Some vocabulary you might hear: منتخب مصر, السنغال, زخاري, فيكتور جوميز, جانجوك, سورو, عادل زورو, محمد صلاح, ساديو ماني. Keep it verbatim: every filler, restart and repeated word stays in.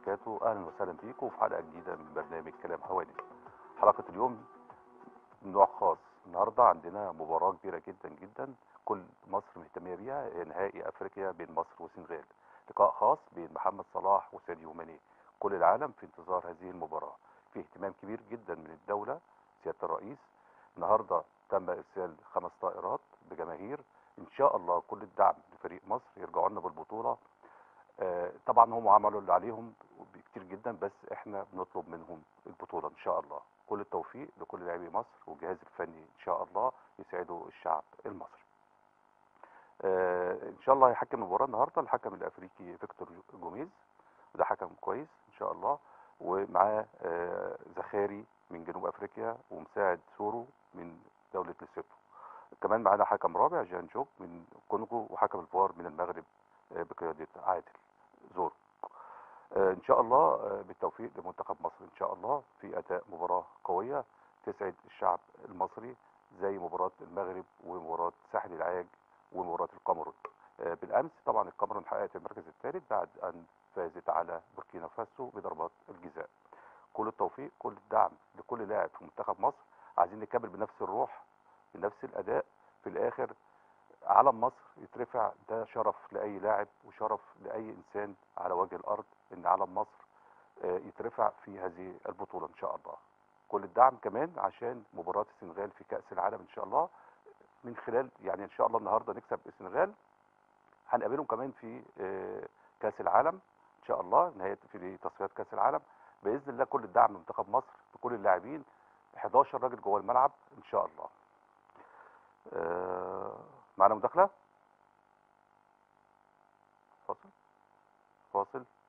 وبركاته. أهلا وسهلا بيكم في حلقة جديدة من برنامج كلام حوادث. حلقة اليوم نوع خاص، النهارده عندنا مباراة كبيرة جدا جدا كل مصر مهتمية بيها، نهائي أفريقيا بين مصر والسنغال، لقاء خاص بين محمد صلاح وساديو ماني. كل العالم في انتظار هذه المباراة، في اهتمام كبير جدا من الدولة، سيادة الرئيس. النهارده تم إرسال خمس طائرات بجماهير، إن شاء الله كل الدعم لفريق مصر، يرجعوا لنا بالبطولة. طبعا هم عملوا اللي عليهم كتير جدا، بس احنا بنطلب منهم البطوله ان شاء الله. كل التوفيق لكل لاعبي مصر والجهاز الفني، ان شاء الله يساعدوا الشعب المصري. اه ان شاء الله هيحكم المباراه النهارده الحكم الافريقي فيكتور جوميز، وده حكم كويس ان شاء الله، ومعاه اه زخاري من جنوب افريقيا، ومساعد سورو من دوله ليسوتو. كمان معانا حكم رابع جانجوك من كونغو، وحكم الفار من المغرب اه بقياده عادل زورو. آه ان شاء الله آه بالتوفيق لمنتخب مصر ان شاء الله في اداء مباراه قويه تسعد الشعب المصري، زي مباراه المغرب ومباراه ساحل العاج ومباراه القمرون. آه بالامس طبعا القمرون حققت المركز الثالث بعد ان فازت على بوركينا فاسو بضربات الجزاء. كل التوفيق، كل الدعم لكل لاعب في منتخب مصر. عايزين نكمل بنفس الروح بنفس الاداء، في الاخر علم مصر يترفع، ده شرف لأي لاعب وشرف لأي إنسان على وجه الأرض إن علم مصر يترفع في هذه البطولة إن شاء الله. كل الدعم كمان عشان مباراة السنغال في كأس العالم إن شاء الله، من خلال يعني إن شاء الله النهاردة نكسب السنغال، هنقابلهم كمان في كأس العالم إن شاء الله، نهاية في تصفيات كأس العالم بإذن الله. كل الدعم لمنتخب مصر بكل اللاعبين، احد عشر راجل جوه الملعب إن شاء الله. معنا مداخلة؟ فاصل فاصل